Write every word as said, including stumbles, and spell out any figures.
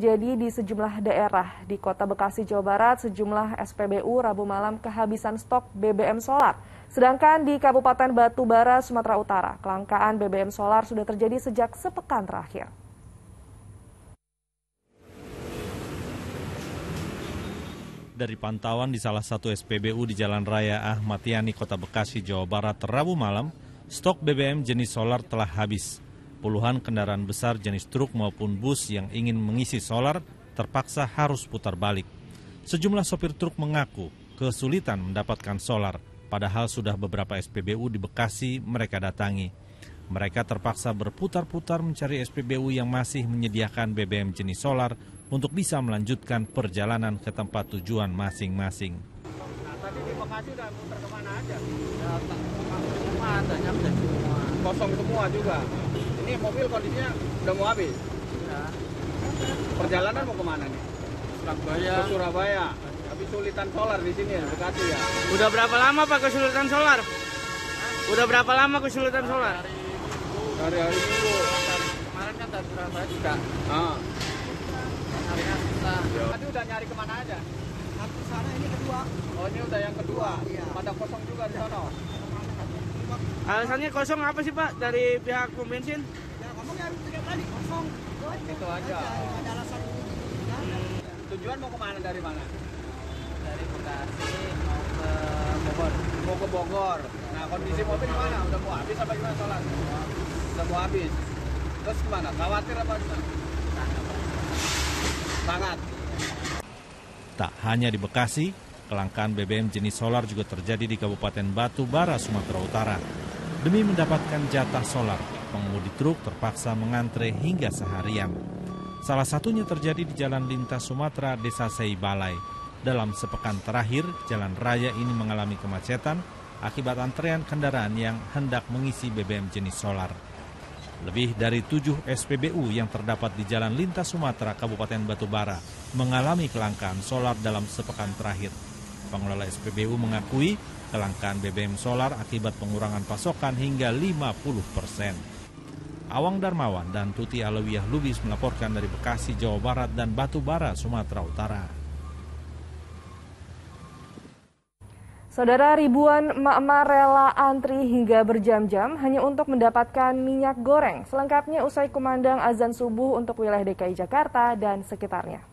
Jadi di sejumlah daerah di kota Bekasi, Jawa Barat, sejumlah S P B U Rabu malam kehabisan stok B B M solar. Sedangkan di Kabupaten Batubara, Sumatera Utara, kelangkaan B B M solar sudah terjadi sejak sepekan terakhir. Dari pantauan di salah satu S P B U di Jalan Raya Ahmad Yani, kota Bekasi, Jawa Barat, Rabu malam, stok B B M jenis solar telah habis. Puluhan kendaraan besar jenis truk maupun bus yang ingin mengisi solar terpaksa harus putar balik. Sejumlah sopir truk mengaku kesulitan mendapatkan solar, padahal sudah beberapa S P B U di Bekasi mereka datangi. Mereka terpaksa berputar-putar mencari S P B U yang masih menyediakan B B M jenis solar untuk bisa melanjutkan perjalanan ke tempat tujuan masing-masing. Nah, tadi di Bekasi udah putar kemana aja? Ya, tak, semua, adanya, semua. Kosong semua juga. Ini mobil kondisinya udah mau habis. Ya. Perjalanan mau kemana nih? Surabaya. Ke Surabaya. Tapi kesulitan solar di sini ya, Bekasi ya. Udah berapa lama Pak kesulitan solar? Udah berapa lama kesulitan solar? Dari hari Minggu. Kemarin kan dari Surabaya juga. Ah. Harinya susah. Tadi udah nyari kemana aja? Satu sana, ini kedua. Oh, ini udah yang kedua. Iya. Pada kosong juga di sana. Alasannya kosong apa sih Pak dari pihak pom bensin? Ya ngomongnya tiap kali kosong. Itu aja. Ada alasan. Tujuan mau kemana dari mana? Dari Bekasi mau ke Bogor. Mau ke Bogor. Nah kondisi mobil gimana? Udah mau habis apa gimana solar? Udah mau habis. Terus gimana? Khawatir apa gimana? Sangat. Tak hanya di Bekasi, kelangkaan B B M jenis solar juga terjadi di Kabupaten Batubara, Sumatera Utara. Demi mendapatkan jatah solar, pengemudi truk terpaksa mengantre hingga seharian. Salah satunya terjadi di Jalan Lintas Sumatera, Desa Sei Balai. Dalam sepekan terakhir, jalan raya ini mengalami kemacetan akibat antrean kendaraan yang hendak mengisi B B M jenis solar. Lebih dari tujuh S P B U yang terdapat di Jalan Lintas Sumatera, Kabupaten Batubara, mengalami kelangkaan solar dalam sepekan terakhir. Pengelola S P B U mengakui kelangkaan B B M solar akibat pengurangan pasokan hingga lima puluh persen. Awang Darmawan dan Tuti Alawiyah Lubis melaporkan dari Bekasi, Jawa Barat dan Batubara, Sumatera Utara. Saudara, ribuan emak-emak rela antri hingga berjam-jam hanya untuk mendapatkan minyak goreng. Selengkapnya usai kumandang azan subuh untuk wilayah D K I Jakarta dan sekitarnya.